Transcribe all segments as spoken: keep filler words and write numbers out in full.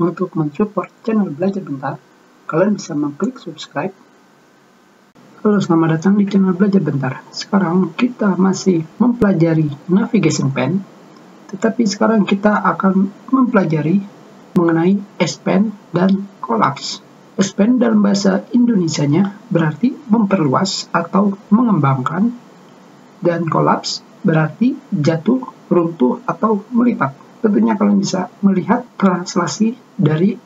Untuk mensupport channel Belajar Bentar, kalian bisa mengklik subscribe. Halo, selamat datang di channel Belajar Bentar. Sekarang kita masih mempelajari navigation pen, tetapi sekarang kita akan mempelajari mengenai S Pen dan collapse. S Pen dalam bahasa Indonesianya berarti memperluas atau mengembangkan, dan collapse berarti jatuh, runtuh, atau melipat. Tentunya kalian bisa melihat translasi dari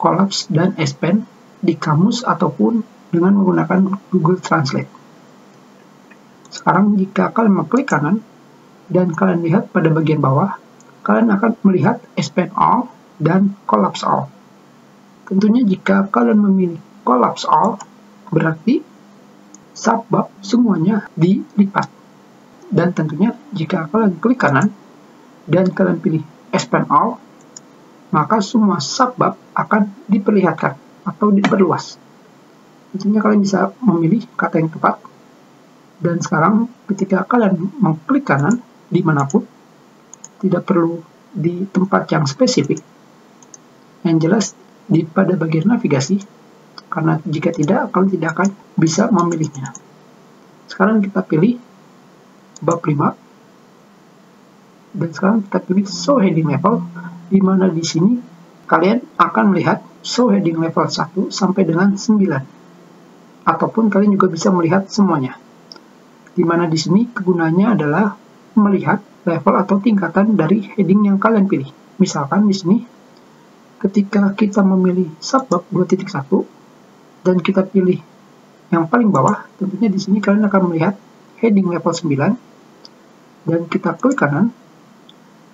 collapse dan S Pen di kamus ataupun dengan menggunakan Google Translate. Sekarang jika kalian mengklik kanan dan kalian lihat pada bagian bawah, kalian akan melihat S Pen All dan Collapse All. Tentunya jika kalian memilih Collapse All, berarti subbab semuanya dilipat. Dan tentunya jika kalian klik kanan dan kalian pilih S Pen All, maka semua subbab akan diperlihatkan atau diperluas. Tentunya kalian bisa memilih kata yang tepat. Dan sekarang ketika kalian mengklik kanan dimanapun, tidak perlu di tempat yang spesifik, yang jelas di pada bagian navigasi, karena jika tidak kalian tidak akan bisa memilihnya. Sekarang kita pilih bab lima. Dan sekarang kita pilih show heading level, di mana di sini kalian akan melihat show heading level satu sampai dengan sembilan. Ataupun kalian juga bisa melihat semuanya. Di mana di sini kegunaannya adalah melihat level atau tingkatan dari heading yang kalian pilih. Misalkan di sini ketika kita memilih subbab dua titik satu dan kita pilih yang paling bawah, tentunya di sini kalian akan melihat heading level sembilan, dan kita klik kanan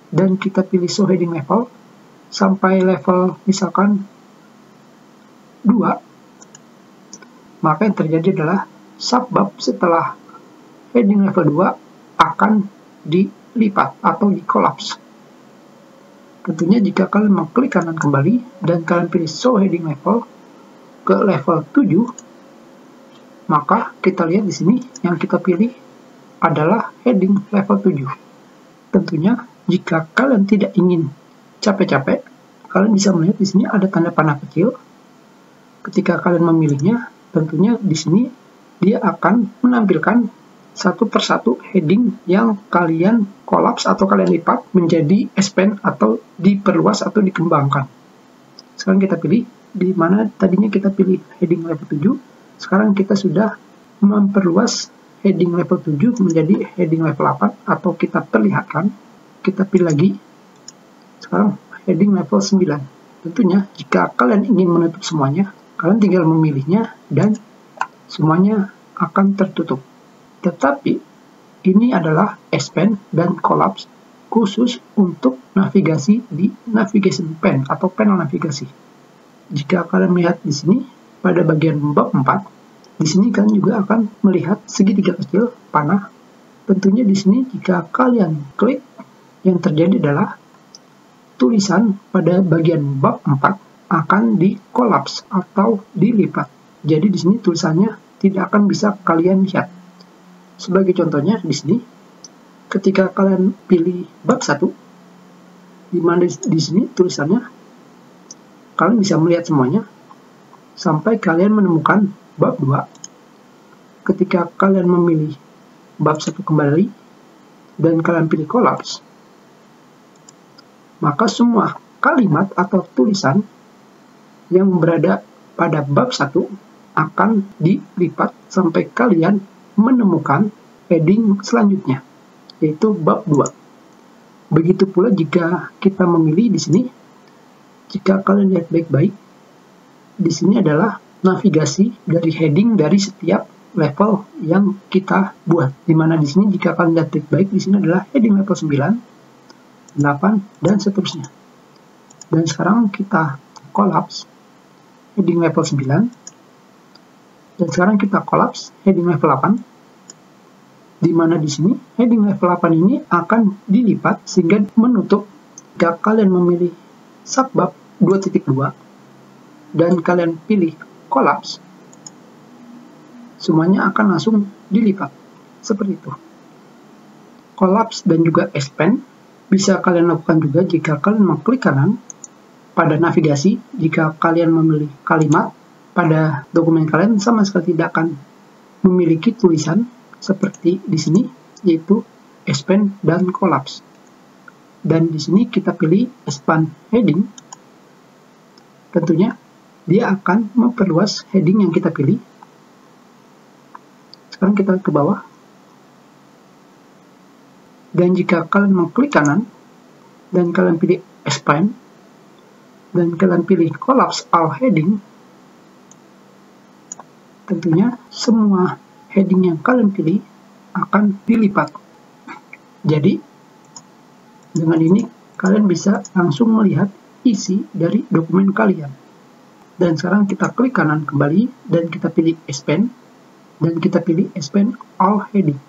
dan kita pilih show heading level sampai level misalkan dua, maka yang terjadi adalah subbab setelah heading level dua akan dilipat atau dikolaps. Tentunya jika kalian mengklik kanan kembali dan kalian pilih show heading level ke level tujuh, maka kita lihat di sini yang kita pilih adalah heading level tujuh. Tentunya jika kalian tidak ingin capek-capek, kalian bisa melihat di sini ada tanda panah kecil. Ketika kalian memilihnya, tentunya di sini dia akan menampilkan satu persatu heading yang kalian collapse atau kalian lipat menjadi expand atau diperluas atau dikembangkan. Sekarang kita pilih, di mana tadinya kita pilih heading level tujuh, sekarang kita sudah memperluas heading level tujuh menjadi heading level delapan atau kita perlihatkan. Kita pilih lagi, sekarang heading level sembilan. Tentunya jika kalian ingin menutup semuanya, kalian tinggal memilihnya dan semuanya akan tertutup. Tetapi ini adalah expand dan collapse khusus untuk navigasi di navigation pen atau panel navigasi. Jika kalian melihat di sini pada bagian bab empat, di sini kalian juga akan melihat segitiga kecil panah. Tentunya di sini jika kalian klik, yang terjadi adalah tulisan pada bagian bab empat akan dikolaps atau dilipat. Jadi di sini tulisannya tidak akan bisa kalian lihat. Sebagai contohnya di sini, ketika kalian pilih bab satu, di mana di sini tulisannya kalian bisa melihat semuanya sampai kalian menemukan bab dua. Ketika kalian memilih bab satu kembali dan kalian pilih kolaps, maka semua kalimat atau tulisan yang berada pada bab satu akan dilipat sampai kalian menemukan heading selanjutnya, yaitu bab dua. Begitu pula jika kita memilih di sini, jika kalian lihat baik-baik, di sini adalah navigasi dari heading dari setiap level yang kita buat. Dimana di sini jika kalian lihat baik-baik, di sini adalah heading level sembilan, delapan, dan seterusnya. Dan sekarang kita collapse heading level sembilan, dan sekarang kita collapse heading level delapan, di mana di sini heading level delapan ini akan dilipat sehingga menutup. Jika kalian memilih subbab dua titik dua dan kalian pilih collapse, semuanya akan langsung dilipat seperti itu. Collapse dan juga expand bisa kalian lakukan juga jika kalian mengklik kanan pada navigasi, jika kalian memilih kalimat pada dokumen kalian sama sekali tidak akan memiliki tulisan seperti di sini, yaitu expand dan collapse. Dan di sini kita pilih expand heading, tentunya dia akan memperluas heading yang kita pilih. Sekarang kita ke bawah, dan jika kalian mengklik kanan dan kalian pilih expand dan kalian pilih collapse all heading, tentunya semua heading yang kalian pilih akan dilipat. Jadi dengan ini kalian bisa langsung melihat isi dari dokumen kalian. Dan sekarang kita klik kanan kembali dan kita pilih expand dan kita pilih expand all heading.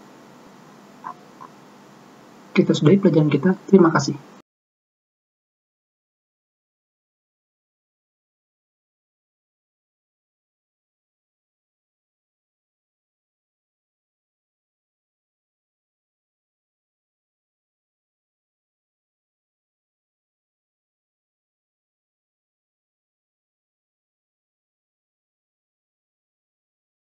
Kita sudahi pelajaran kita. Terima kasih.